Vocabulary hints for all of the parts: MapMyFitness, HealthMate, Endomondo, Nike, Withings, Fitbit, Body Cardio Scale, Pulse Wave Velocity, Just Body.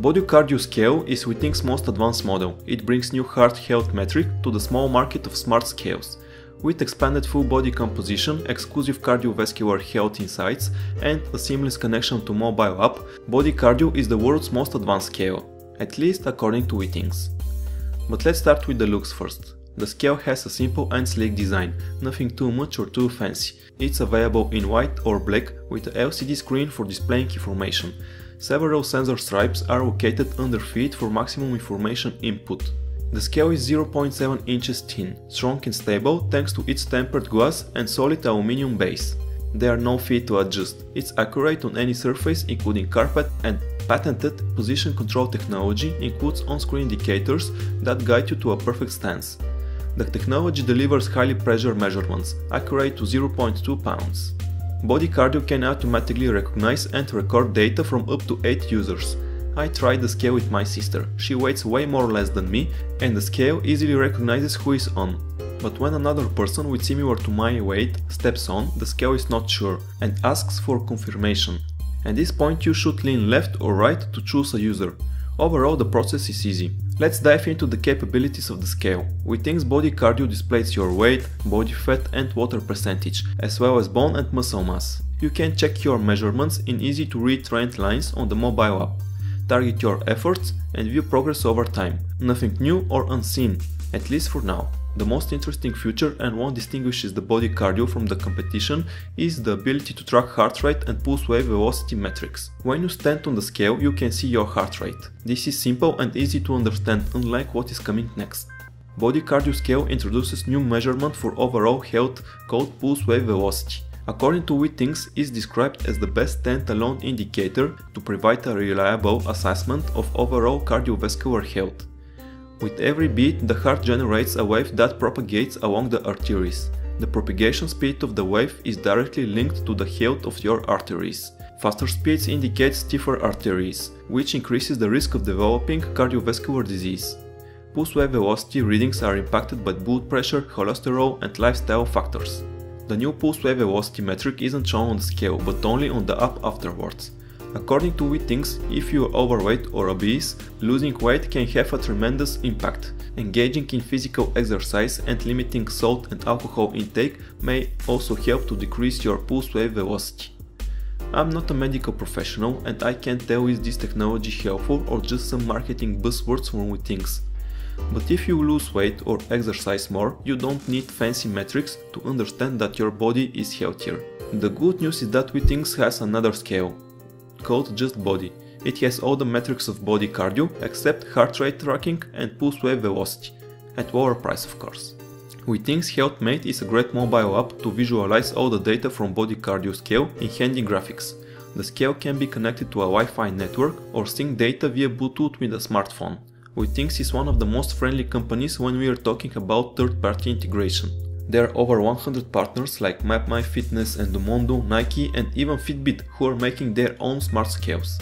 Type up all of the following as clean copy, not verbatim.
Body Cardio Scale is Withings' most advanced model. It brings new heart health metric to the small market of smart scales. With expanded full body composition, exclusive cardiovascular health insights, and a seamless connection to mobile app, Body Cardio is the world's most advanced scale, at least according to Withings. But let's start with the looks first. The scale has a simple and sleek design, nothing too much or too fancy. It's available in white or black with a LCD screen for displaying information. Several sensor stripes are located under feet for maximum information input. The scale is 0.7 inches thin, strong and stable thanks to its tempered glass and solid aluminium base. There are no feet to adjust. It's accurate on any surface including carpet, and patented position control technology includes on-screen indicators that guide you to a perfect stance. The technology delivers highly pressure measurements, accurate to 0.2 pounds. Body Cardio can automatically recognize and record data from up to 8 users. I tried the scale with my sister, she weighs way more less than me and the scale easily recognizes who is on. But when another person with similar to my weight steps on, the scale is not sure and asks for confirmation. At this point you should lean left or right to choose a user. Overall the process is easy. Let's dive into the capabilities of the scale. Withings Body Cardio displays your weight, body fat and water percentage, as well as bone and muscle mass. You can check your measurements in easy to read trend lines on the mobile app. Target your efforts and view progress over time. Nothing new or unseen, at least for now. The most interesting feature and one distinguishes the Body Cardio from the competition is the ability to track heart rate and pulse wave velocity metrics. When you stand on the scale, you can see your heart rate. This is simple and easy to understand, unlike what is coming next. Body Cardio Scale introduces new measurement for overall health called pulse wave velocity. According to Withings, it is described as the best stand-alone indicator to provide a reliable assessment of overall cardiovascular health. With every beat, the heart generates a wave that propagates along the arteries. The propagation speed of the wave is directly linked to the health of your arteries. Faster speeds indicate stiffer arteries, which increases the risk of developing cardiovascular disease. Pulse wave velocity readings are impacted by blood pressure, cholesterol and lifestyle factors. The new pulse wave velocity metric isn't shown on the scale, but only on the app afterwards. According to Withings, if you are overweight or obese, losing weight can have a tremendous impact. Engaging in physical exercise and limiting salt and alcohol intake may also help to decrease your pulse wave velocity. I'm not a medical professional and I can't tell is this technology helpful or just some marketing buzzwords from Withings. But if you lose weight or exercise more, you don't need fancy metrics to understand that your body is healthier. The good news is that Withings has another scale, called Just Body. It has all the metrics of Body Cardio except heart rate tracking and pulse wave velocity, at lower price of course. Withings HealthMate is a great mobile app to visualize all the data from Body Cardio Scale in handy graphics. The scale can be connected to a Wi-Fi network or sync data via Bluetooth with a smartphone. Withings is one of the most friendly companies when we are talking about third-party integration. There are over 100 partners like MapMyFitness, Endomondo, Nike and even Fitbit who are making their own smart scales.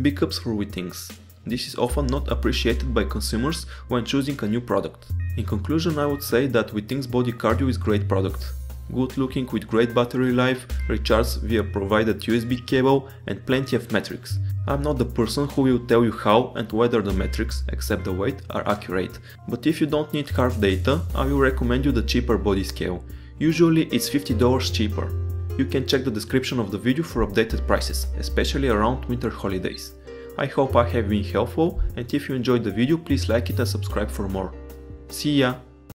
Big ups for Withings. This is often not appreciated by consumers when choosing a new product. In conclusion, I would say that Withings Body Cardio is a great product. Good looking with great battery life, recharges via provided USB cable and plenty of metrics. I'm not the person who will tell you how and whether the metrics, except the weight, are accurate. But if you don't need hard data, I will recommend you the cheaper body scale. Usually it's $50 cheaper. You can check the description of the video for updated prices, especially around winter holidays. I hope I have been helpful and if you enjoyed the video, please like it and subscribe for more. See ya!